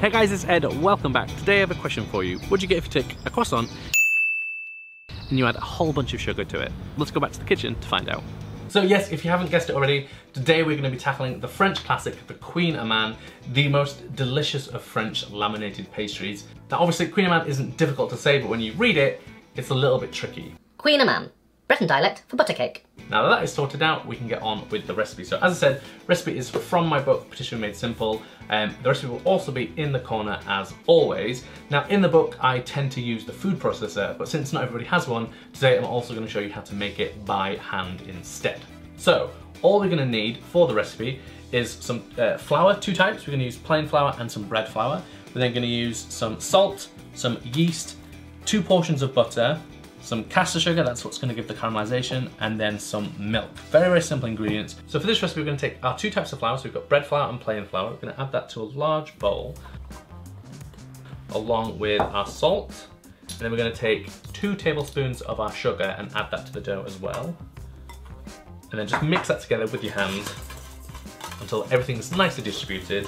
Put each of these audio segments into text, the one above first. Hey guys, it's Ed, welcome back. Today I have a question for you. What do you get if you take a croissant and you add a whole bunch of sugar to it? Let's go back to the kitchen to find out. So yes, if you haven't guessed it already, today we're going to be tackling the French classic, the Kouign Amann, the most delicious of French laminated pastries. Now obviously Kouign Amann isn't difficult to say, but when you read it, it's a little bit tricky. Kouign Amann, Breton dialect for butter cake. Now that is sorted out, we can get on with the recipe. So as I said, recipe is from my book, Patisserie Made Simple. The recipe will also be in the corner as always. Now in the book, I tend to use the food processor, but since not everybody has one, today I'm also gonna show you how to make it by hand instead. So all we're gonna need for the recipe is some flour, two types. We're gonna use plain flour and some bread flour. We're then gonna use some salt, some yeast, 2 portions of butter, some caster sugar, that's what's gonna give the caramelization, and then some milk. Very, very simple ingredients. So for this recipe, we're gonna take our 2 types of flour. So we've got bread flour and plain flour. We're gonna add that to a large bowl, along with our salt. And then we're gonna take 2 tablespoons of our sugar and add that to the dough as well. And then just mix that together with your hands until everything's nicely distributed.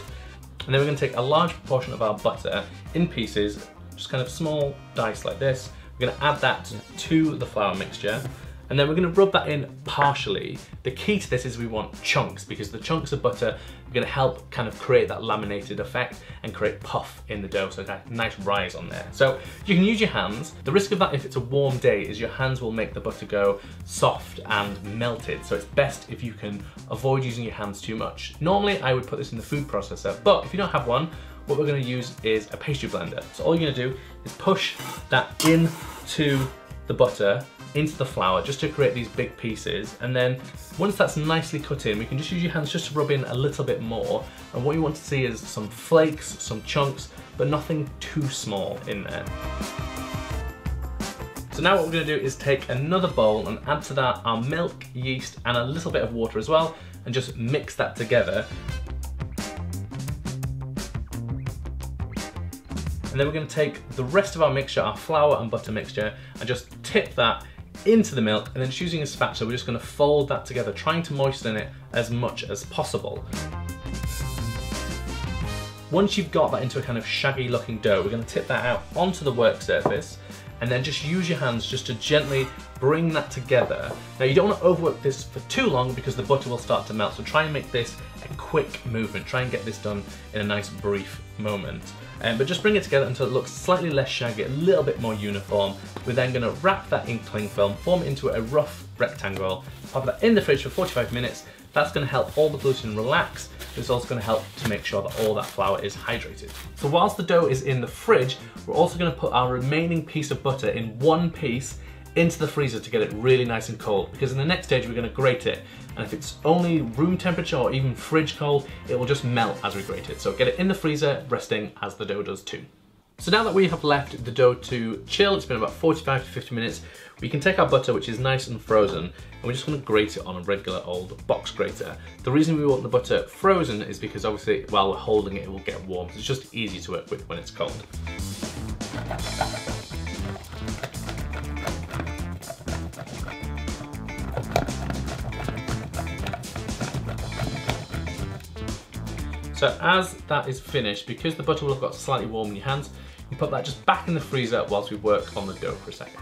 And then we're gonna take a large portion of our butter in pieces, just kind of small dice like this. We're gonna add that to the flour mixture, and then we're gonna rub that in partially. The key to this is we want chunks, because the chunks of butter are gonna help kind of create that laminated effect and create puff in the dough, so a nice rise on there. So you can use your hands. The risk of that if it's a warm day is your hands will make the butter go soft and melted, so it's best if you can avoid using your hands too much. Normally I would put this in the food processor, but if you don't have one, what we're going to use is a pastry blender. So all you're going to do is push that into the butter, into the flour, just to create these big pieces. And then once that's nicely cut in, we can just use your hands just to rub in a little bit more. And what you want to see is some flakes, some chunks, but nothing too small in there. So now what we're going to do is take another bowl and add to that our milk, yeast, and a little bit of water as well, and just mix that together. And then we're going to take the rest of our mixture, our flour and butter mixture, and just tip that into the milk, and then just using a spatula, we're just going to fold that together, trying to moisten it as much as possible. Once you've got that into a kind of shaggy looking dough, we're going to tip that out onto the work surface, and then just use your hands just to gently bring that together. Now you don't want to overwork this for too long because the butter will start to melt, so try and make this a quick movement. Try and get this done in a nice brief moment. But just bring it together until it looks slightly less shaggy, a little bit more uniform. We're then gonna wrap that in cling film, form it into a rough rectangle, pop that in the fridge for 45 minutes. That's gonna help all the gluten relax. It's also gonna help to make sure that all that flour is hydrated. So whilst the dough is in the fridge, we're also gonna put our remaining piece of butter in one piece into the freezer to get it really nice and cold, because in the next stage we're gonna grate it, and if it's only room temperature or even fridge cold, it will just melt as we grate it. So get it in the freezer, resting as the dough does too. So now that we have left the dough to chill, it's been about 45 to 50 minutes, we can take our butter, which is nice and frozen, and we're just gonna grate it on a regular old box grater. The reason we want the butter frozen is because obviously while we're holding it, it will get warm. So it's just easy to work with when it's cold. So as that is finished, because the butter will have got slightly warm in your hands, you put that just back in the freezer whilst we work on the dough for a second.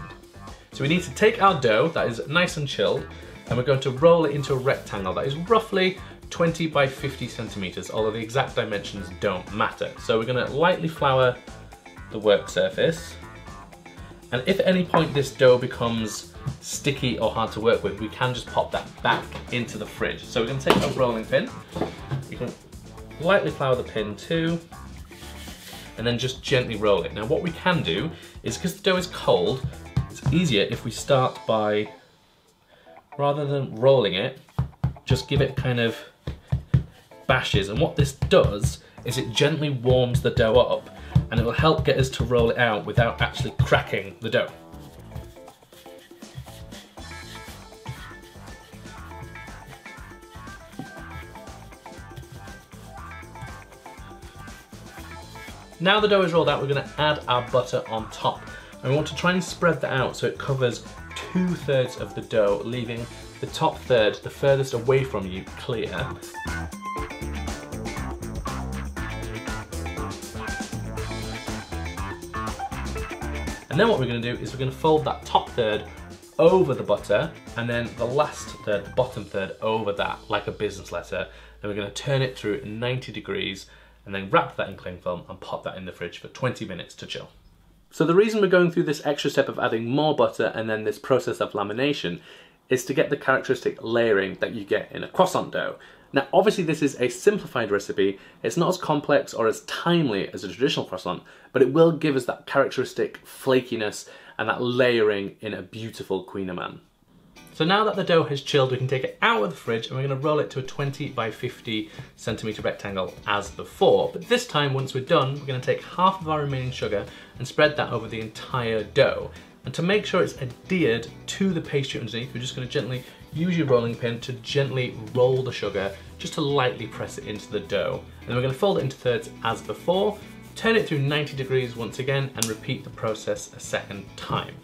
So we need to take our dough that is nice and chilled, and we're going to roll it into a rectangle that is roughly 20 by 50 centimeters, although the exact dimensions don't matter. So we're gonna lightly flour the work surface. And if at any point this dough becomes sticky or hard to work with, we can just pop that back into the fridge. So we're gonna take a rolling pin. You can lightly flour the pin too, and then just gently roll it. Now what we can do is, because the dough is cold, it's easier if we start by, rather than rolling it, just give it kind of bashes. And what this does is it gently warms the dough up, and it will help get us to roll it out without actually cracking the dough. Now the dough is rolled out, we're gonna add our butter on top. And we want to try and spread that out so it covers 2/3 of the dough, leaving the top third, the furthest away from you, clear. And then what we're gonna do is we're gonna fold that top third over the butter, and then the last third, the bottom third, over that like a business letter. Then we're gonna turn it through 90 degrees and then wrap that in cling film and pop that in the fridge for 20 minutes to chill. So the reason we're going through this extra step of adding more butter and then this process of lamination is to get the characteristic layering that you get in a croissant dough. Now obviously this is a simplified recipe, it's not as complex or as timely as a traditional croissant, but it will give us that characteristic flakiness and that layering in a beautiful Kouign Amann. So now that the dough has chilled, we can take it out of the fridge and we're gonna roll it to a 20 by 50 centimeter rectangle as before. But this time, once we're done, we're gonna take half of our remaining sugar and spread that over the entire dough. And to make sure it's adhered to the pastry underneath, we're just gonna gently use your rolling pin to gently roll the sugar, just to lightly press it into the dough. And then we're gonna fold it into thirds as before, turn it through 90 degrees once again, and repeat the process a second time.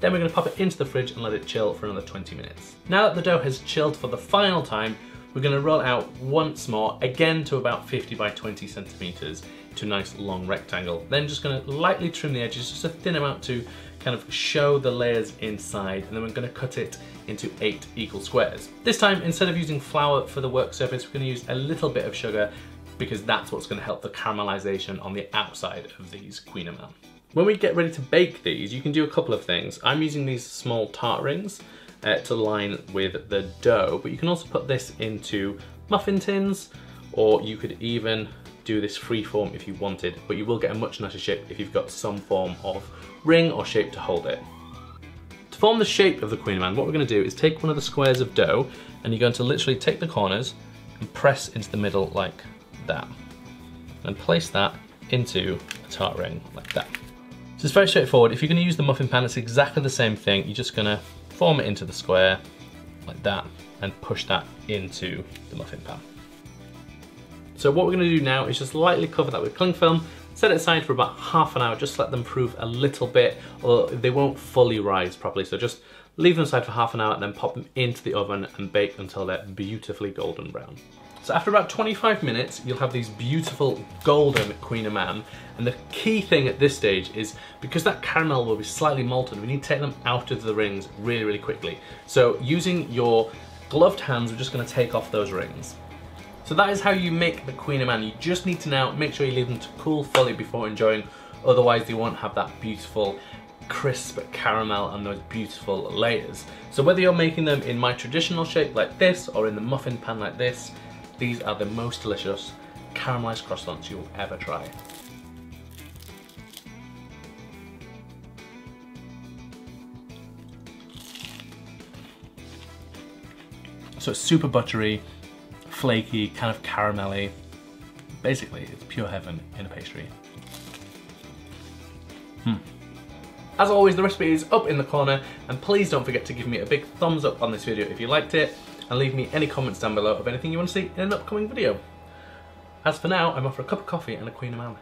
Then we're gonna pop it into the fridge and let it chill for another 20 minutes. Now that the dough has chilled for the final time, we're gonna roll out once more, again to about 50 by 20 centimeters, to a nice long rectangle. Then just gonna lightly trim the edges, just a thin amount to kind of show the layers inside, and then we're gonna cut it into 8 equal squares. This time, instead of using flour for the work surface, we're gonna use a little bit of sugar because that's what's gonna help the caramelization on the outside of these Kouign Amann. When we get ready to bake these, you can do a couple of things. I'm using these small tart rings to line with the dough, but you can also put this into muffin tins, or you could even do this free form if you wanted, but you will get a much nicer shape if you've got some form of ring or shape to hold it. To form the shape of the Kouign Amann, what we're gonna do is take one of the squares of dough, and you're going to literally take the corners and press into the middle like that, and place that into a tart ring like that. So it's very straightforward. If you're gonna use the muffin pan, it's exactly the same thing. You're just gonna form it into the square like that and push that into the muffin pan. So what we're gonna do now is just lightly cover that with cling film, set it aside for about half an hour, just let them prove a little bit, or they won't fully rise properly. So just leave them aside for half an hour and then pop them into the oven and bake until they're beautifully golden brown. So after about 25 minutes, you'll have these beautiful golden Kouign Amann. And the key thing at this stage is, because that caramel will be slightly molten, we need to take them out of the rings really, really quickly. So using your gloved hands, we're just gonna take off those rings. So that is how you make the Kouign Amann. You just need to now make sure you leave them to cool fully before enjoying, otherwise they won't have that beautiful crisp caramel and those beautiful layers. So whether you're making them in my traditional shape like this, or in the muffin pan like this, these are the most delicious caramelized croissants you will ever try. So it's super buttery, flaky, kind of caramelly. Basically, it's pure heaven in a pastry. As always, the recipe is up in the corner, and please don't forget to give me a big thumbs up on this video if you liked it, and leave me any comments down below of anything you want to see in an upcoming video. As for now, I'm off for a cup of coffee and a Kouign Amann.